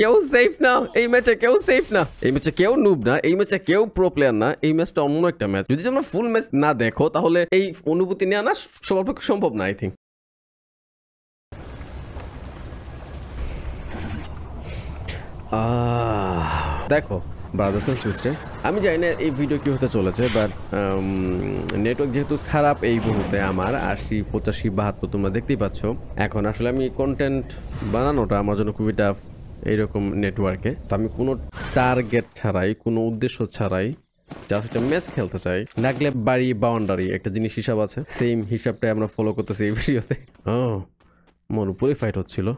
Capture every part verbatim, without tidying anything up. কেউ সেফ না এই ম্যাচে, কেউ সেফ না এই ম্যাচে, কেউ নুব না এই ম্যাচে, কেউ প্রো প্লেয়ার না এই ম্যাচটা অন্য একটা ম্যাচ। যদি তোমরা ফুল ম্যাচ না দেখো তাহলে এই অনুভূতি নিয়ে আনা সবার পক্ষে সম্ভব না। আই থিঙ্ক দেখো ব্রাদার্স এন্ড সিস্টার্স, আমি জানি না এই ভিডিও কি হতে চলেছে, বাট নেটওয়ার্ক যেহেতু খারাপ এই মুহূর্তে আমার আশি পঁচাশি বাহাত্তর তোমরা দেখতেই পাচ্ছ। এখন আসলে আমি কন্টেন্ট বানানোটা আমার জন্য খুবই টাফ এইরকম নেটওয়ার্কে। তো আমি কোনো টার্গেট ছাড়াই, কোনো উদ্দেশ্য ছাড়াই জাস্ট একটা ম্যাচ খেলতে চাই। লাগলে বাড়ি বাউন্ডারি একটা জিনিস হিসাব আছে, সেম হিসাবটাই আমরা ফলো করতেছি এই ভিডিওতে। ও মন উপরে ফাইট হচ্ছিল।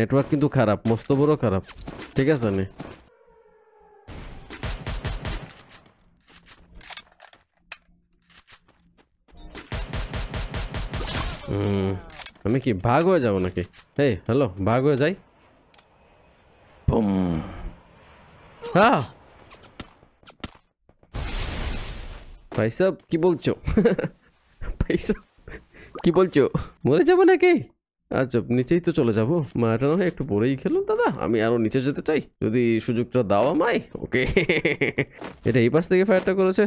নেটওয়ার্ক কিন্তু খারাপ, মস্ত বড় খারাপ। ঠিক আছে নে, আমি কি ভাগ হয়ে যাব নাকি? এই হ্যালো, ভাগ হয়ে যাই। ভাই সাহেব কি বলছো? ভাই সাহেব কি বলছো? মরে যাব নাকি? আচ্ছা নিচেই তো চলে যাবো, মায়াটা নয় একটু পরেই খেলো দাদা, আমি আরো নিচে যেতে চাই যদি সুযোগটা দাও আমায়। ওকে, এটা এই পাশ থেকে ফায়ারটা করেছে।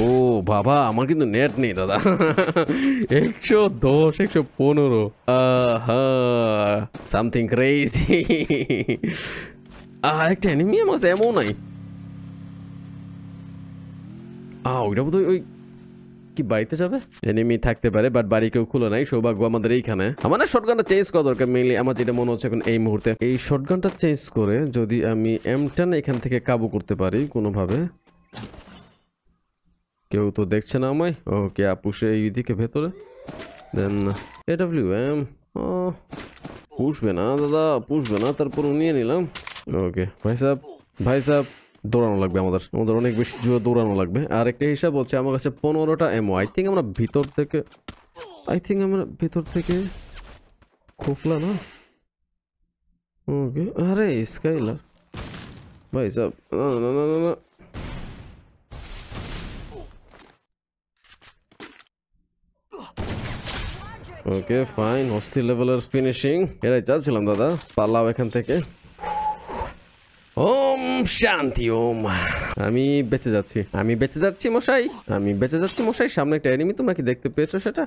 ও বাবা, আমার কিন্তু নেট নেই দাদা। একশো দশ একশো পনেরো সামথিং ক্রেজি। আর একটা এনিমি আমার কাছে এমন নাই। ওইটা বোধ ওই কি বাড়িতে যাবে, এনিমি থাকতে পারে, বাট বাড়ি কেউ খুলে নাই। সৌভাগ্য আমাদের এইখানে। আমার শটগানটা চেঞ্জ করা দরকার মেইনলি, আমার যেটা মনে হচ্ছে এখন এই মুহূর্তে। এই শটগানটা চেঞ্জ করে যদি আমি এমটান এখান থেকে কাবু করতে পারি কোনোভাবে। কেউ তো দেখছে না আমায়। ওকে আপু সে এইদিকে ভেতরে, দেন এডাব্লিউ এম পুষবে না দাদা, পুষবে না। তারপর নিয়ে নিলাম। ওকে ভাই সাহেব, ভাই সাহেব দৌড়ানো লাগবে আমাদের, আমাদের অনেক বেশি জোরে দৌড়ানো লাগবে। আর একটা হিসাব হচ্ছে আমার কাছে পনেরোটা এমও। আই থিঙ্ক আমরা ভিতর থেকে, আই থিঙ্ক আমরা ভিতর থেকে খোপলা না। ওকে আরে স্কাইলার ভাই সাহেব, না না না না ওকে ফাইন। অস্থির লেভেলের ফিনিশিং, এরাই চাচ্ছিলাম দাদা। পালাও এখান থেকে। ওম শান্তি ওম। আমি বেঁচে যাচ্ছি, আমি বেঁচে যাচ্ছি মশাই, আমি বেঁচে যাচ্ছি মশাই। সামনে একটা এনিমি, তোমরা কি দেখতে পেয়েছো সেটা?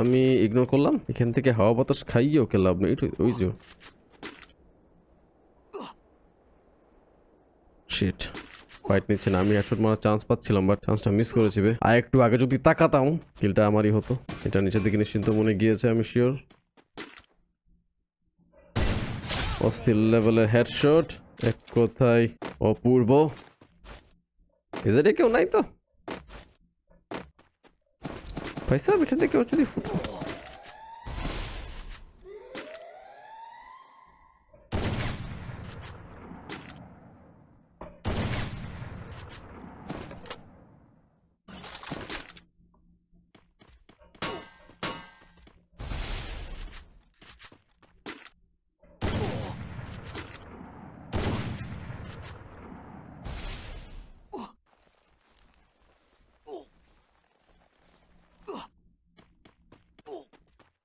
আমি ইগনোর করলাম। এখান থেকে হাওয়া বাতাস খাইয়ে ওকে লাভ নেই। ওই যে শিট, ফাইট নিচ্ছে না। আমি একশো মারার চান্স পাচ্ছিলাম, বাট চান্সটা মিস করেছি। আর একটু আগে যদি তাকাতাম কিলটা আমারই হতো। এটা নিচের দিকে নিশ্চিন্ত মনে গিয়েছে, আমি শিওর। অস্থির লেভেলের হেডশট, এক কথায় অপূর্ব। এজেডে কেউ নাই তো ভাই সাহেব, এখান থেকে কেউ যদি ফুটো।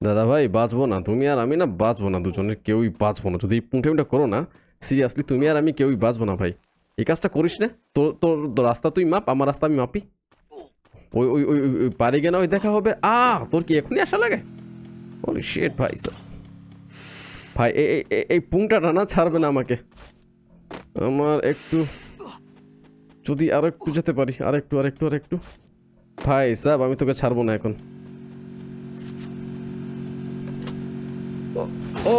দাদা ভাই বাঁচবো না, তুমি আর আমি না বাঁচবো না, দুজনের কেউই বাঁচবো না। যদি এই পুনটা করো না সিরিয়াসলি, তুমি আর আমি কেউই বাঁচবো না ভাই। এই কাজটা করিস না। তোর তোর রাস্তা তুই মাপ, আমার রাস্তা আমি মাপি। ওই ওই ওই ওই পারে গে না, ওই দেখা হবে। আ তোর কি এখনই আশা লাগে? ওরে শিট ভাই সাহেব, ভাই এই এই পুনটা না ছাড়বে না আমাকে। আমার একটু যদি আর একটু যেতে পারি, আর একটু আর একটু আর একটু ভাই সাহেব, আমি তোকে ছাড়বো না এখন। ও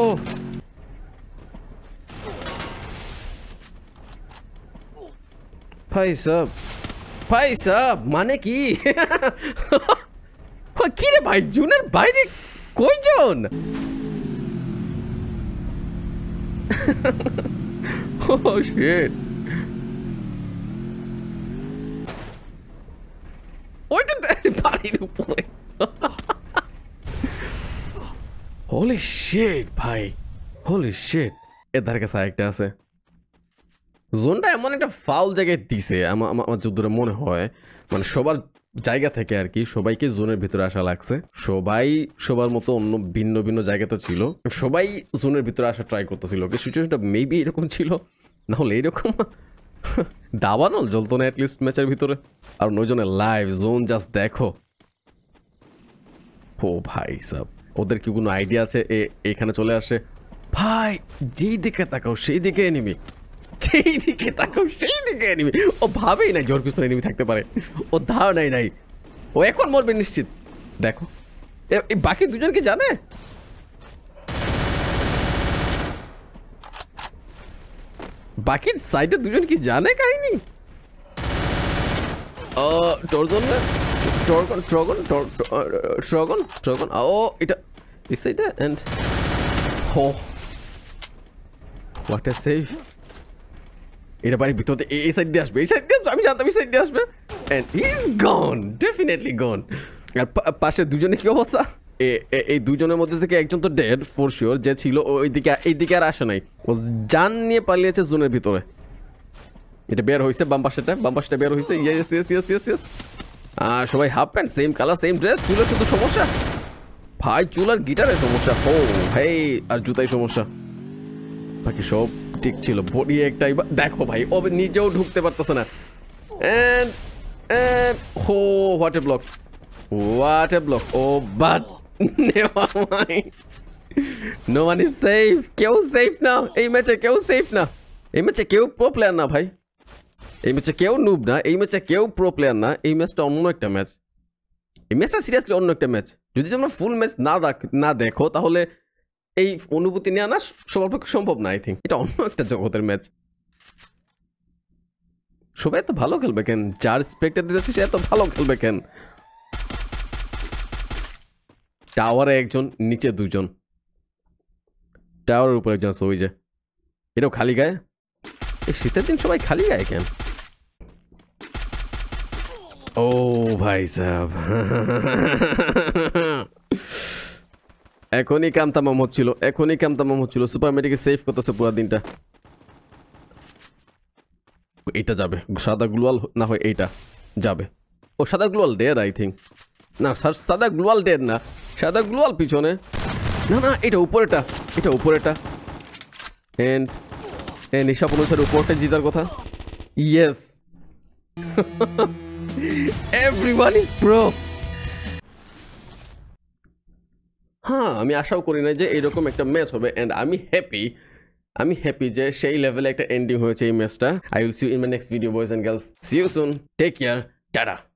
ভাই সাহেব, भाई साहब माने की रे भाई जूनियर भाई रे कोई zone oh, shit. Where did that body do play? Holy shit, bhai. Holy shit. Edhar ke side ekta ache. Zone ta emon ekta foul jagay dise. Amar amar jodore mone hoy. Mane shobar জায়গা থেকে আর কি সবাইকে জোনের ভিতরে আসা লাগছে সবাই সবার মতো অন্য ভিন্ন ভিন্ন জায়গাতে ছিল সবাই জোনের ভিতরে আসা ট্রাই করতেছিল কি সিচুয়েশনটা মেবি এরকম ছিল না হলে এরকম দাবানো জ্বলতো না এট লিস্ট ম্যাচের ভিতরে আর নয়জনের লাইভ জোন জাস্ট দেখো ও ভাই সব ওদের কি কোনো আইডিয়া আছে এখানে চলে আসে ভাই যেই দিকে তাকাও সেই দিকে এনিমি সেই দিকে তাকাও সেই দিকে এনিমি ও ভাবেই না জোর পিছনে এনিমি থাকতে পারে ও ধারণা নাই নাই ও এখন মরবে নিশ্চিত দেখো এই বাকি দুজন কি জানে বাকি সাইডে দুজন কি জানে কাহিনী ও টরজন না টরগন টরগন টরগন টরগন ও এটা এই সাইডে এন্ড হো what a save It's about to be a side dash, a side dash, a side dash, and he's gone, definitely gone. And Pasha Dujone Kyosa, a Dujone Motor action to dead for sure. Jet Hilo or Edica Edica Rashonai was Janne Palete Zone Bitore. It's a bear who is a Bambashata, Bambashta bear who say yes, yes, yes, yes, yes. Ah, show I happen, same color, same dress, Chula to the Shomosha. Pai Chula guitar and Shomosha. Oh, hey, Arjutai Shomosha. Paki shop. ঠিক ছিল body একটাই দেখো ভাই ও নিজেও ঢুকতে পারতেছ না and and হো what a block what a block ও but never mind no one is safe কেউ সেফ না এই ম্যাচে কেউ সেফ না এই ম্যাচে কেউ প্রো প্লেয়ার না ভাই এই ম্যাচে কেউ নুব না এই ম্যাচে কেউ প্রো প্লেয়ার না এই ম্যাচটা অন্য একটা ম্যাচ এই ম্যাচটা সিরিয়াসলি অন্য একটা ম্যাচ যদি তোমরা ফুল ম্যাচ না না দেখো তাহলে এই অনুভূতি নিয়ে আনা সবার পক্ষে সম্ভব না আই থিংক এটা অন্য একটা জগতের ম্যাচ সবাই তো ভালো খেলবে কেন যার স্পেক্টার দিতেছে সে তো ভালো খেলবে কেন টাওয়ারে একজন নিচে দুইজন টাওয়ারের উপরে একজন সই যায় এটাও খালি গায়ে এই শীতের দিন সবাই খালি গায়ে কেন ও ভাই সাহেব এখনই কাম তামাম হচ্ছিল এখনই কাম তামাম হচ্ছিল সুপার মেডিকে সেভ করতেছে পুরো দিনটা এটা যাবে সাদা গ্লোয়াল না হয় এইটা যাবে ও সাদা গ্লোয়াল ডেড আই থিংক না স্যার সাদা গ্লোয়াল ডেড না সাদা গ্লোয়াল পিছনে না না এটা উপরেটা এটা উপরেটা এন্ড এন্ড হিসাব অনুসারে উপরটা জিতার কথা ইয়েস এভরিওয়ান ইজ প্রো হ্যাঁ আমি আশাও করি না যে এরকম একটা ম্যাচ হবে এন্ড আমি হ্যাপি আমি হ্যাপি যে সেই লেভেলে একটা এন্ডিং হয়েছে এই ম্যাচটা I will see you in my next video boys and girls see you soon take care tata